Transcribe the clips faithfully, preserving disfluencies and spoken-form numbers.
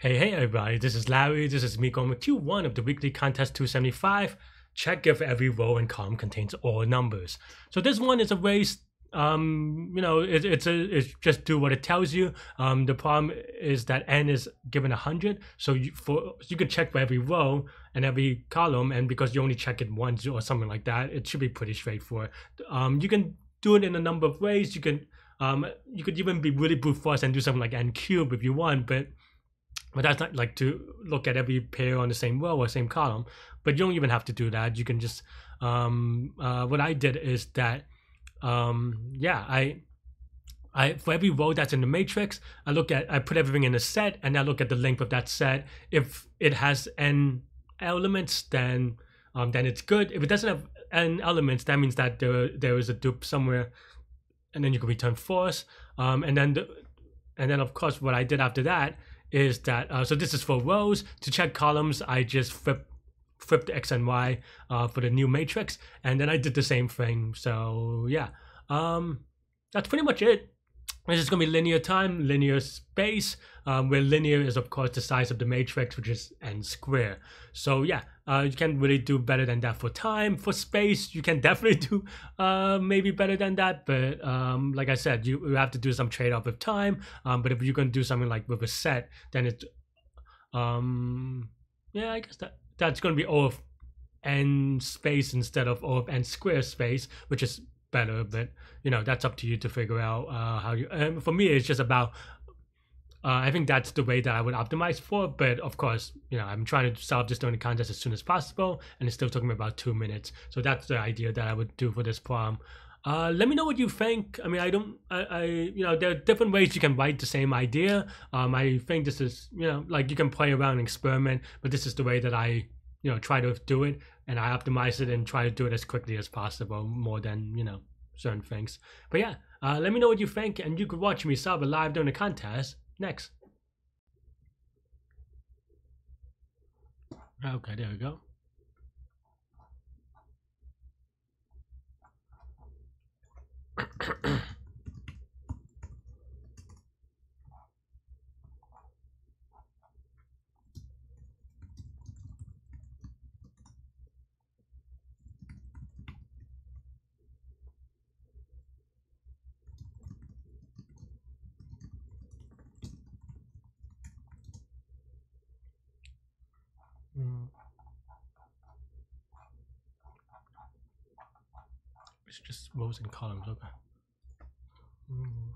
Hey, hey everybody, this is Larry, this is me going with Q one of the weekly contest two seventy-five. Check if every row and column contains all numbers. So this one is a race, um, you know, it, it's, a, it's just do what it tells you. Um, the problem is that N is given one hundred, so you, for, you can check for every row and every column, and because you only check it once or something like that, it should be pretty straightforward. Um, you can do it in a number of ways. You can, um, you could even be really brute force and do something like N cube if you want, but But that's not like to look at every pair on the same row or same column, but you don't even have to do that. You can just, um, uh, what I did is that, um, yeah, I, I, for every row that's in the matrix, I look at, I put everything in a set and I look at the length of that set. If it has N elements, then, um, then it's good. If it doesn't have N elements, that means that there, there is a dupe somewhere, and then you can return false. Um, and then, the, and then of course, what I did after that is that, uh, so this is for rows. To check columns, I just flip, flipped X and Y uh, for the new matrix, and then I did the same thing. So yeah, um, that's pretty much it. This is going to be linear time, linear space, um, where linear is of course the size of the matrix, which is N squared. So yeah, uh, you can really do better than that for time. For space, you can definitely do uh, maybe better than that, but um, like I said, you, you have to do some trade-off with time, um, but if you're going to do something like with a set, then it's, um, yeah, I guess that that's going to be all of N space instead of all of N squared space, which is better, but you know, that's up to you to figure out uh, how you, um, for me it's just about uh, I think that's the way that I would optimize for, but of course, you know, I'm trying to solve this during the contest as soon as possible, and it's still took me about two minutes, so that's the idea that I would do for this problem. Uh, let me know what you think. I mean, I don't, I, I, you know, there are different ways you can write the same idea. um, I think this is, you know, like you can play around and experiment, but this is the way that I, you know, try to do it, and I optimize it and try to do it as quickly as possible, more than, you know, certain things. But yeah, uh, let me know what you think, and you could watch me solve it live during the contest next. Okay, there we go. It's just rows and columns, okay. Mm.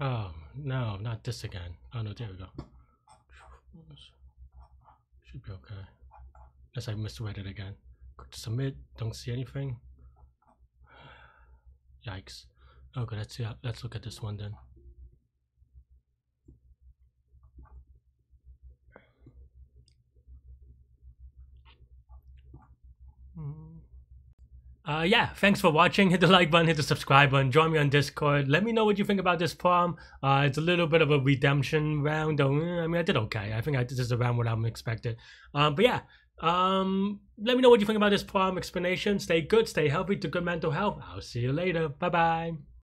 Oh, no, not this again. Oh, no, there we go. Should be okay. Unless I misread it again. Submit, don't see anything. Yikes. Okay, let's see. Let's look at this one then. Uh, yeah, thanks for watching. Hit the like button, hit the subscribe button, join me on Discord. Let me know what you think about this problem. Uh, it's a little bit of a redemption round. I mean, I did okay. I think I did this around what I expected. Um, but yeah, um, let me know what you think about this problem explanation. Stay good, stay healthy, do good mental health. I'll see you later. Bye-bye.